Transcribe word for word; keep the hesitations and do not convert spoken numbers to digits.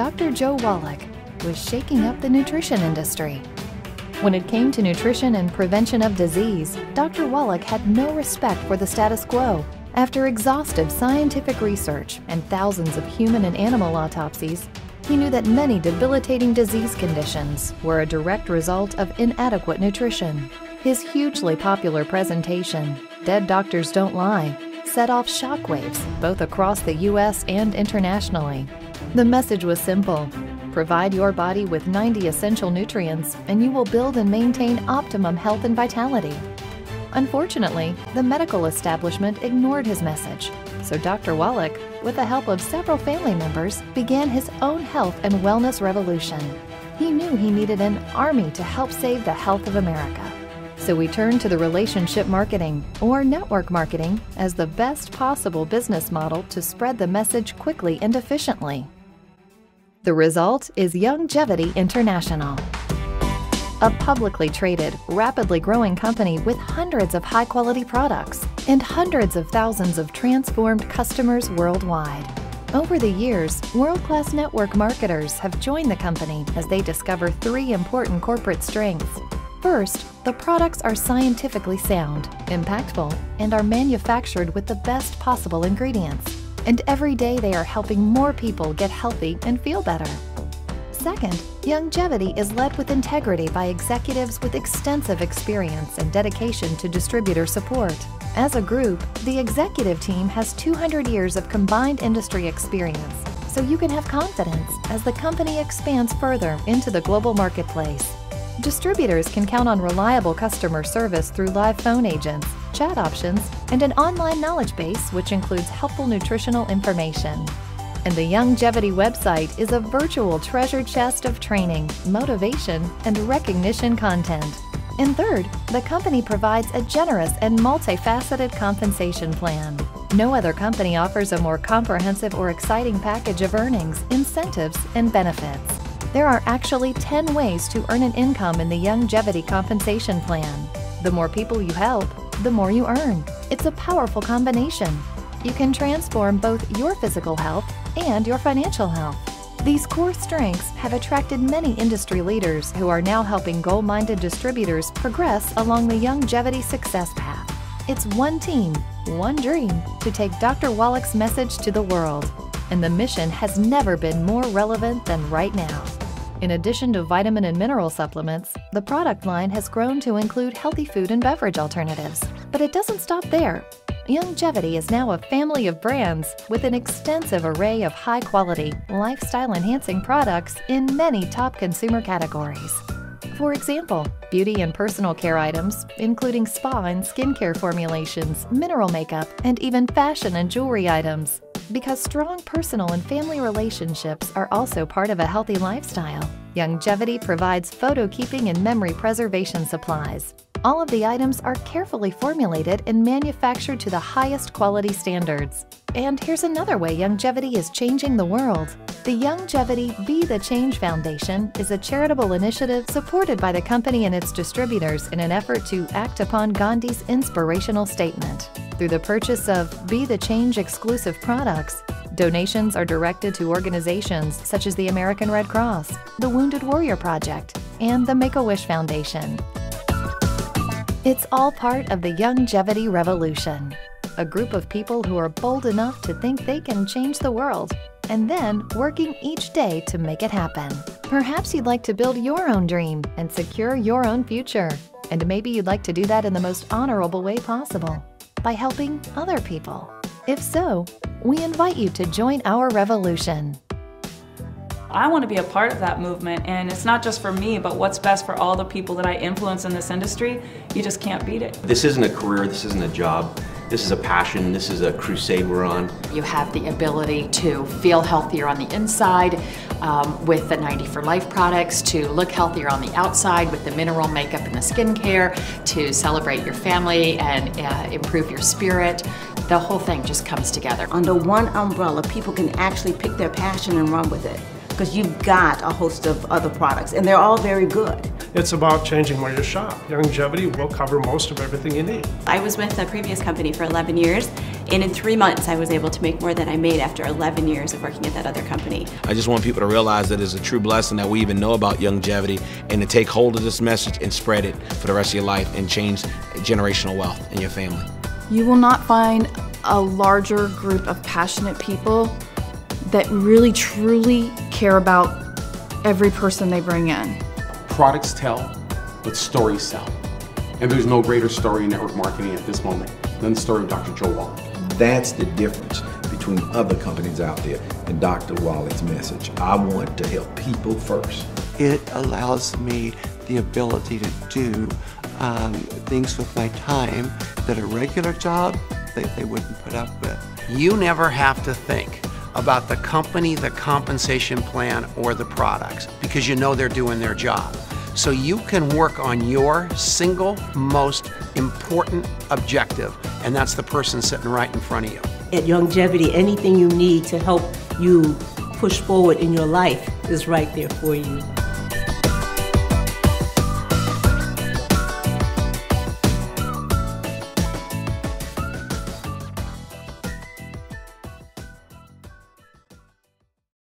Doctor Joe Wallach was shaking up the nutrition industry. When it came to nutrition and prevention of disease, Doctor Wallach had no respect for the status quo. After exhaustive scientific research and thousands of human and animal autopsies, he knew that many debilitating disease conditions were a direct result of inadequate nutrition. His hugely popular presentation, Dead Doctors Don't Lie, set off shockwaves both across the U S and internationally. The message was simple: provide your body with ninety essential nutrients and you will build and maintain optimum health and vitality. Unfortunately, the medical establishment ignored his message, so Doctor Wallach, with the help of several family members, began his own health and wellness revolution. He knew he needed an army to help save the health of America. So we turned to the relationship marketing, or network marketing, as the best possible business model to spread the message quickly and efficiently. The result is Youngevity International, a publicly traded, rapidly growing company with hundreds of high-quality products and hundreds of thousands of transformed customers worldwide. Over the years, world-class network marketers have joined the company as they discover three important corporate strengths. First, the products are scientifically sound, impactful, and are manufactured with the best possible ingredients. And every day they are helping more people get healthy and feel better. Second, Youngevity is led with integrity by executives with extensive experience and dedication to distributor support. As a group, the executive team has two hundred years of combined industry experience, so you can have confidence as the company expands further into the global marketplace. Distributors can count on reliable customer service through live phone agents, chat options, and an online knowledge base which includes helpful nutritional information. And the Youngevity website is a virtual treasure chest of training, motivation, and recognition content. And third, the company provides a generous and multifaceted compensation plan. No other company offers a more comprehensive or exciting package of earnings, incentives, and benefits. There are actually ten ways to earn an income in the Youngevity compensation plan. The more people you help, the more you earn. It's a powerful combination. You can transform both your physical health and your financial health. These core strengths have attracted many industry leaders who are now helping goal-minded distributors progress along the Youngevity success path. It's one team, one dream to take Doctor Wallach's message to the world, and the mission has never been more relevant than right now. In addition to vitamin and mineral supplements, the product line has grown to include healthy food and beverage alternatives. But it doesn't stop there. Youngevity is now a family of brands with an extensive array of high-quality, lifestyle-enhancing products in many top consumer categories. For example, beauty and personal care items, including spa and skincare formulations, mineral makeup, and even fashion and jewelry items. Because strong personal and family relationships are also part of a healthy lifestyle, Youngevity provides photo keeping and memory preservation supplies. All of the items are carefully formulated and manufactured to the highest quality standards. And here's another way Youngevity is changing the world. The Youngevity Be the Change Foundation is a charitable initiative supported by the company and its distributors in an effort to act upon Gandhi's inspirational statement. Through the purchase of Be the Change exclusive products, donations are directed to organizations such as the American Red Cross, the Wounded Warrior Project, and the Make-A-Wish Foundation. It's all part of the Youngevity revolution, a group of people who are bold enough to think they can change the world, and then working each day to make it happen. Perhaps you'd like to build your own dream and secure your own future, and maybe you'd like to do that in the most honorable way possible, by helping other people. If so, we invite you to join our revolution. I want to be a part of that movement, and it's not just for me, but what's best for all the people that I influence in this industry. You just can't beat it. This isn't a career, this isn't a job. This is a passion, this is a crusade we're on. You have the ability to feel healthier on the inside um, with the ninety for life products, to look healthier on the outside with the mineral makeup and the skincare, to celebrate your family and uh, improve your spirit. The whole thing just comes together. Under one umbrella, people can actually pick their passion and run with it, because you've got a host of other products, and they're all very good. It's about changing where you shop. Youngevity will cover most of everything you need. I was with a previous company for eleven years, And in three months, I was able to make more than I made after eleven years of working at that other company. I just want people to realize that it's a true blessing that we even know about Youngevity, and to take hold of this message and spread it for the rest of your life and change generational wealth in your family. You will not find a larger group of passionate people that really truly care about every person they bring in. Products tell, but stories sell. And there's no greater story in network marketing at this moment than the story of Doctor Joe Wallach. That's the difference between other companies out there and Doctor Wallach's message. I want to help people first. It allows me the ability to do um, things with my time that a regular job they, they wouldn't put up with. You never have to think about the company, the compensation plan, or the products, because you know they're doing their job. So you can work on your single most important objective, and that's the person sitting right in front of you. At Youngevity, anything you need to help you push forward in your life is right there for you.